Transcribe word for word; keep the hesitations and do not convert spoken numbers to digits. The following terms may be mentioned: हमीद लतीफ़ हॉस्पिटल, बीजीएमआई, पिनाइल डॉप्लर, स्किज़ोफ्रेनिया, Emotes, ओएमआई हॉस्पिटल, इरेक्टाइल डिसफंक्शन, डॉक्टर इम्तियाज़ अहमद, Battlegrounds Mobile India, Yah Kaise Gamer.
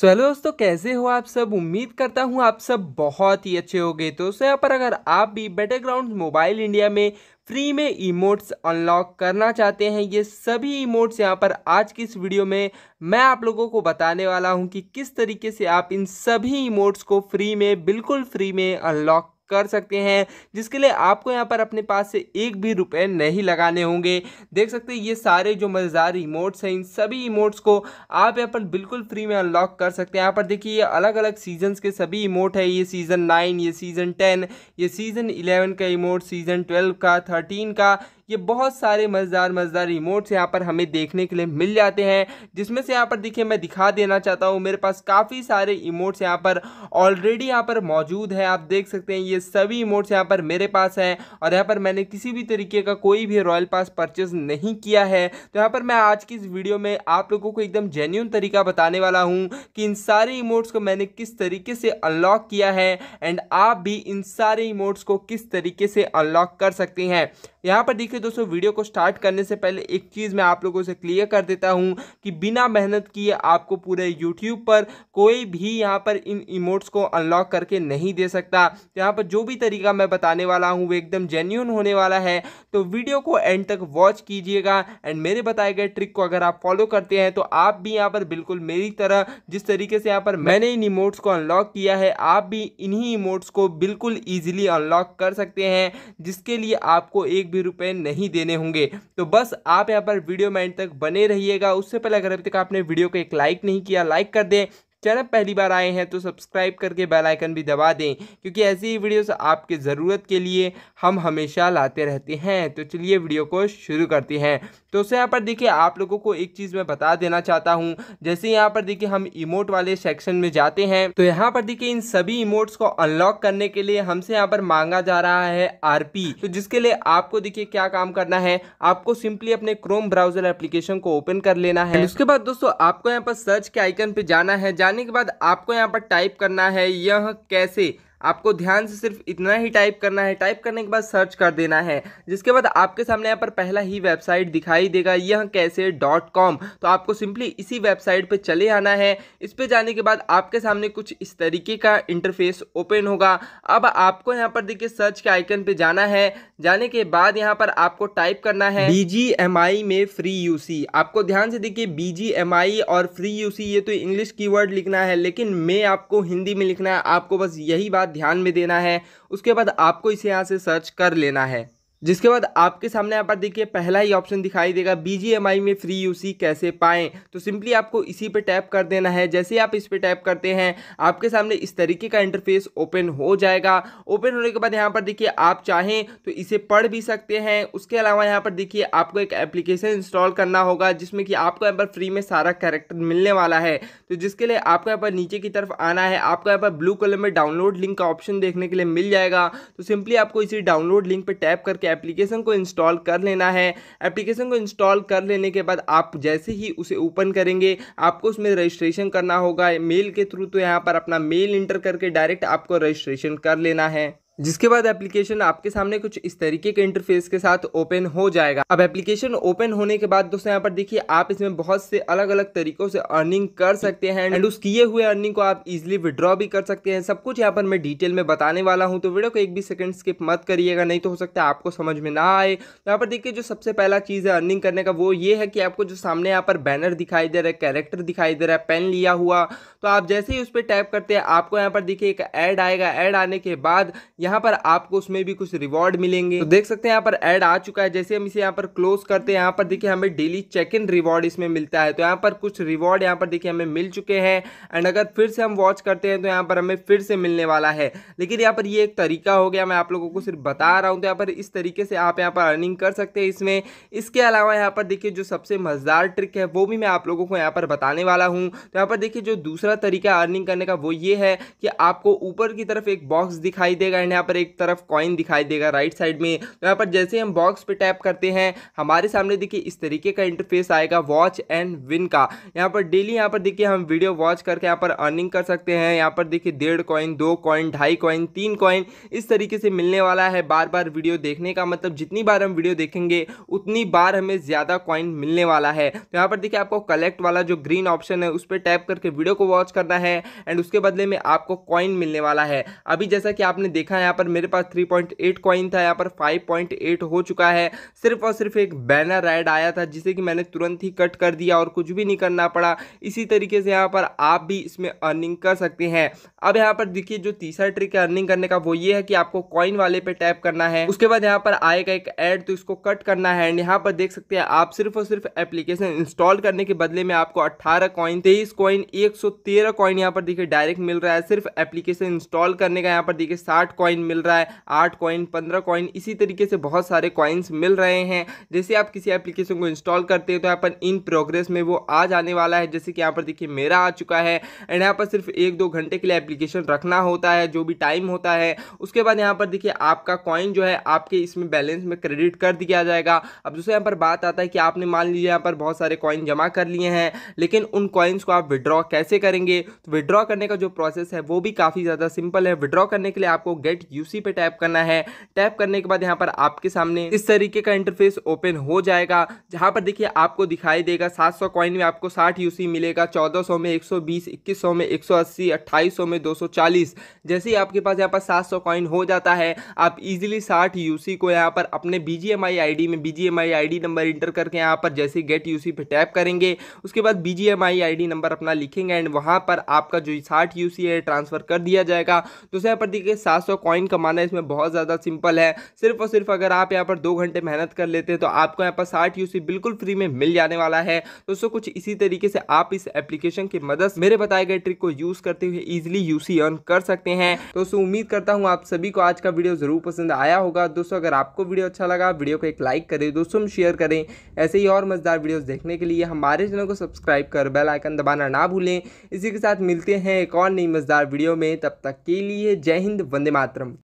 सो so, hello दोस्तों, कैसे हो आप सब। उम्मीद करता हूँ आप सब बहुत ही अच्छे होंगे। तो दोस्तों यहाँ पर अगर आप भी बैटलग्राउंड्स मोबाइल इंडिया में फ्री में इमोट्स अनलॉक करना चाहते हैं, ये सभी इमोट्स यहाँ पर आज की इस वीडियो में मैं आप लोगों को बताने वाला हूँ कि किस तरीके से आप इन सभी इमोट्स को फ्री में, बिल्कुल फ्री में अनलॉक कर सकते हैं, जिसके लिए आपको यहाँ पर अपने पास से एक भी रुपए नहीं लगाने होंगे। देख सकते हैं ये सारे जो मज़ेदार इमोट्स हैं, इन सभी इमोट्स को आप यहाँ पर बिल्कुल फ्री में अनलॉक कर सकते हैं। यहाँ पर देखिए ये अलग अलग सीजन्स के सभी इमोट है। ये सीज़न नाइन, ये सीज़न टेन, ये सीज़न इलेवन का इमोट, सीज़न ट्वेल्व का, थर्टीन का, ये बहुत सारे मज़ेदार मज़ेदार इमोट्स यहाँ पर हमें देखने के लिए मिल जाते हैं। जिसमें से यहाँ पर देखिए मैं दिखा देना चाहता हूँ, मेरे पास काफ़ी सारे इमोट्स यहाँ पर ऑलरेडी यहाँ पर मौजूद है। आप देख सकते हैं ये सभी इमोट्स यहाँ पर मेरे पास हैं और यहाँ पर मैंने किसी भी तरीके का कोई भी रॉयल पास परचेज नहीं किया है। तो यहाँ पर मैं आज की इस वीडियो में आप लोगों को एकदम जेन्युइन तरीका बताने वाला हूँ कि इन सारे इमोट्स को मैंने किस तरीके से अनलॉक किया है एंड आप भी इन सारे इमोट्स को किस तरीके से अनलॉक कर सकते हैं। यहाँ पर देखिए दोस्तों, वीडियो को स्टार्ट करने से पहले एक चीज़ मैं आप लोगों से क्लियर कर देता हूँ कि बिना मेहनत किए आपको पूरे यूट्यूब पर कोई भी यहाँ पर इन इमोट्स को अनलॉक करके नहीं दे सकता। तो यहाँ पर जो भी तरीका मैं बताने वाला हूँ वो एकदम जेन्युइन होने वाला है। तो वीडियो को एंड तक वॉच कीजिएगा एंड मेरे बताए गए ट्रिक को अगर आप फॉलो करते हैं तो आप भी यहाँ पर बिल्कुल मेरी तरह, जिस तरीके से यहाँ पर मैंने इन इमोट्स को अनलॉक किया है, आप भी इन्हीं इमोट्स को बिल्कुल ईजिली अनलॉक कर सकते हैं, जिसके लिए आपको एक रुपए नहीं देने होंगे। तो बस आप यहाँ पर वीडियो में एंड तक बने रहिएगा। उससे पहले अगर अभी तक आपने वीडियो को एक लाइक नहीं किया, लाइक कर दें। चैनल पहली बार आए हैं तो सब्सक्राइब करके बेल आइकन भी दबा दें, क्योंकि ऐसी ही वीडियोस आपके ज़रूरत के लिए हम हमेशा लाते रहते हैं। तो चलिए वीडियो को शुरू करते हैं। तो उससे यहाँ पर देखिए आप लोगों को एक चीज़ मैं बता देना चाहता हूँ, जैसे यहाँ पर देखिए हम इमोट वाले सेक्शन में जाते हैं तो यहाँ पर देखिए इन सभी इमोट्स को अनलॉक करने के लिए हमसे यहाँ पर मांगा जा रहा है आर पी। तो जिसके लिए आपको देखिए क्या काम करना है, आपको सिंपली अपने क्रोम ब्राउजर एप्लीकेशन को ओपन कर लेना है। उसके बाद दोस्तों आपको यहाँ पर सर्च के आइकन पर जाना है। आने के बाद आपको यहाँ पर टाइप करना है यह कैसे। आपको ध्यान से सिर्फ इतना ही टाइप करना है। टाइप करने के बाद सर्च कर देना है, जिसके बाद आपके सामने यहाँ पर पहला ही वेबसाइट दिखाई देगा, यह कैसे डॉट कॉम। तो आपको सिंपली इसी वेबसाइट पे चले आना है। इस पे जाने के बाद आपके सामने कुछ इस तरीके का इंटरफेस ओपन होगा। अब आपको यहाँ पर देखिए सर्च के आइकन पे जाना है। जाने के बाद यहाँ पर आपको टाइप करना है बी जी एम आई में फ्री यू सी। आपको ध्यान से देखिए बी जी एम आई और फ्री यू सी ये तो इंग्लिश की वर्ड लिखना है, लेकिन मैं आपको हिंदी में लिखना है। आपको बस यही बात ध्यान में देना है। उसके बाद आपको इसे यहाँ से सर्च कर लेना है, जिसके बाद आपके सामने यहाँ पर देखिए पहला ही ऑप्शन दिखाई देगा बीजीएमआई में फ्री यूसी कैसे पाएं। तो सिंपली आपको इसी पे टैप कर देना है। जैसे आप इस पे टैप करते हैं आपके सामने इस तरीके का इंटरफेस ओपन हो जाएगा। ओपन होने के बाद यहाँ पर देखिए आप चाहें तो इसे पढ़ भी सकते हैं। उसके अलावा यहाँ पर देखिए आपको एक एप्लीकेशन इंस्टॉल करना होगा, जिसमें कि आपको यहाँ पर फ्री में सारा कैरेक्टर मिलने वाला है। तो जिसके लिए आपको यहाँ पर नीचे की तरफ आना है। आपको यहाँ पर ब्लू कलर में डाउनलोड लिंक का ऑप्शन देखने के लिए मिल जाएगा। तो सिंपली आपको इसी डाउनलोड लिंक पर टैप करके एप्लीकेशन को इंस्टॉल कर लेना है। एप्लीकेशन को इंस्टॉल कर लेने के बाद आप जैसे ही उसे ओपन करेंगे आपको उसमें रजिस्ट्रेशन करना होगा मेल के थ्रू। तो यहाँ पर अपना मेल इंटर करके डायरेक्ट आपको रजिस्ट्रेशन कर लेना है, जिसके बाद एप्लीकेशन आपके सामने कुछ इस तरीके के इंटरफेस के साथ ओपन हो जाएगा। अब एप्लीकेशन ओपन होने के बाद दोस्तों यहाँ पर देखिए आप इसमें बहुत से अलग अलग तरीकों से अर्निंग कर सकते हैं एंड उस किए हुए अर्निंग को आप इजीली विड्रॉ भी कर सकते हैं। सब कुछ यहाँ पर मैं डिटेल में बताने वाला हूँ, तो वीडियो को एक भी सेकंड स्किप मत करिएगा, नहीं तो हो सकता है आपको समझ में ना आए। तो यहाँ पर देखिए जो सबसे पहला चीज़ है अर्निंग करने का वो ये है कि आपको जो सामने यहाँ पर बैनर दिखाई दे रहा है, कैरेक्टर दिखाई दे रहा है, पेन लिया हुआ, तो आप जैसे ही उस पर टैप करते हैं आपको यहाँ पर देखिए एक ऐड आएगा। ऐड आने के बाद यहाँ पर आपको उसमें भी कुछ रिवॉर्ड मिलेंगे। तो देख सकते हैं यहाँ पर ऐड आ चुका है। जैसे हम इसे यहाँ पर क्लोज करते हैं यहाँ पर देखिए हमें डेली चेक इन रिवॉर्ड इसमें मिलता है। तो यहाँ पर कुछ रिवॉर्ड यहाँ पर देखिए हमें मिल चुके हैं एंड अगर फिर से हम वॉच करते हैं तो यहाँ पर हमें फिर से मिलने वाला है। लेकिन यहाँ पर ये एक तरीका हो गया, मैं आप लोगों को सिर्फ बता रहा हूँ। तो यहाँ पर इस तरीके से आप यहाँ पर अर्निंग कर सकते हैं इसमें। इसके अलावा यहाँ पर देखिए जो सबसे मज़ेदार ट्रिक है वो भी मैं आप लोगों को यहाँ पर बताने वाला हूँ। तो यहाँ पर देखिए जो दूसरा तरीका अर्निंग करने का वो ये है कि आपको ऊपर की तरफ एक बॉक्स दिखाई देगा एंड यहाँ पर एक तरफ कॉइन दिखाई देगा राइट साइड में। तो यहाँ पर जैसे हम बॉक्स पे टैप करते हैं हमारे सामने देखिए इस तरीके का इंटरफेस आएगा वॉच एंड विन का। यहाँ पर डेली यहाँ पर देखिए हम वीडियो वॉच करके यहाँ पर अर्निंग कर सकते हैं। यहाँ पर देखिए डेढ़ कॉइन, दो कॉइन, ढाई कॉइन, तीन कॉइन इस तरीके से मिलने वाला है। बार बार वीडियो देखने का मतलब जितनी बार हम वीडियो देखेंगे उतनी बार हमें ज़्यादा कॉइन मिलने वाला है। तो यहाँ पर देखिए आपको कलेक्ट वाला जो ग्रीन ऑप्शन है उस पर टैप करके वीडियो को वॉच करना है एंड उसके बदले में आपको कॉइन मिलने वाला है। अभी जैसा कि आपने देखा यहाँ पर मेरे पास थ्री पॉइंट एट कॉइन था, यहाँ पर फाइव पॉइंट एट हो चुका है। सिर्फ और सिर्फ एक बैनर ऐड आया था जिसे कि मैंने तुरंत ही कट कर दिया और कुछ भी नहीं करना पड़ा। इसी तरीके से यहाँ पर आप भी इसमें अर्निंग कर सकते हैं। अब यहाँ पर देखिए जो तीसरा ट्रिक है अर्निंग करने का वो ये है कि आपको कॉइन वाले पे टैप करना है, उसके बाद यहाँ पर आएगा एक ऐड तो इसको कट करना है। एंड यहाँ पर देख सकते हैं आप सिर्फ और सिर्फ एप्लीकेशन इंस्टॉल करने के बदले में आपको अट्ठारह कॉइन, तेईस कॉइन, एक सौ तेरह कॉइन यहाँ पर देखिए डायरेक्ट मिल रहा है। सिर्फ एप्लीकेशन इंस्टॉल करने का यहाँ पर देखिए साठ कॉइन मिल रहा है, आठ कॉइन, पंद्रह कॉइन इसी तरीके से बहुत सारे कॉइन्स मिल रहे हैं। जैसे आप किसी एप्लीकेशन को इंस्टॉल करते हैं तो यहाँ पर इन प्रोग्रेस में वो आ जाने वाला है, जैसे कि यहाँ पर देखिए मेरा आ चुका है। एंड यहाँ पर सिर्फ एक दो घंटे के लिए एप्लीकेशन रखना होता है जो भी टाइम होता है। उसके बाद यहाँ पर देखिए आपका कॉइन जो है आपके इसमें बैलेंस में क्रेडिट कर दिया जाएगा। अब दूसरे यहाँ पर बात आता है कि आपने मान लीजिए यहाँ पर बहुत सारे कॉइन जमा कर लिए हैं लेकिन उन कॉइन्स को आप विड्रॉ कैसे करेंगे। तो विड्रॉ करने का जो प्रोसेस है वो भी काफ़ी ज़्यादा सिंपल है। विड्रॉ करने के लिए आपको गेट यूसी पे टैप करना है। टैप करने के बाद यहाँ पर आपके सामने इस तरीके का इंटरफेस ओपन हो जाएगा जहाँ पर देखिए आपको दिखाई देगा सात सौ कॉइन में आपको साठ यूसी मिलेगा, चौदह सौ में एक सौ बीस, इक्कीस सौ में एक सौ अस्सी, अट्ठाईस सौ में दो सौ चालीस। जैसे ही आपके पास यहाँ पर सात सौ कॉइन हो जाता है आप इजीली साठ यूसी को यहाँ पर अपने बीजीएमआई आईडी में बीजीएमआई आईडी नंबर इंटर करके यहाँ पर जैसे गेट यूसी पे टैप करेंगे उसके बाद बीजीएमआई आईडी नंबर अपना लिखेंगे एंड वहाँ पर आपका जो साठ यूसी है ट्रांसफर कर दिया जाएगा। तो यहाँ पर देखिए सात सौ कॉइन कमाना इसमें बहुत ज़्यादा सिंपल है। सिर्फ और सिर्फ अगर आप यहाँ पर दो घंटे मेहनत कर लेते हैं तो आपको यहाँ पर साठ यूसी बिल्कुल फ्री में मिल जाने वाला है। दोस्तों कुछ इसी तरीके से आप इस एप्लीकेशन की मदद से मेरे बताए गए ट्रिक को यूज़ करते हुए ईजिली यूसी अर्न कर सकते हैं। दोस्तों उम्मीद करता हूँ आप सभी को आज का वीडियो ज़रूर पसंद आया होगा। दोस्तों अगर आपको वीडियो अच्छा लगा वीडियो को एक लाइक करें, दोस्तों में शेयर करें। ऐसे ही और मज़ेदार वीडियोज़ देखने के लिए हमारे चैनल को सब्सक्राइब कर बेल आइकन दबाना ना भूलें। इसी के साथ मिलते हैं एक और नई मज़ेदार वीडियो में, तब तक के लिए जय हिंद, वंदे मातरम।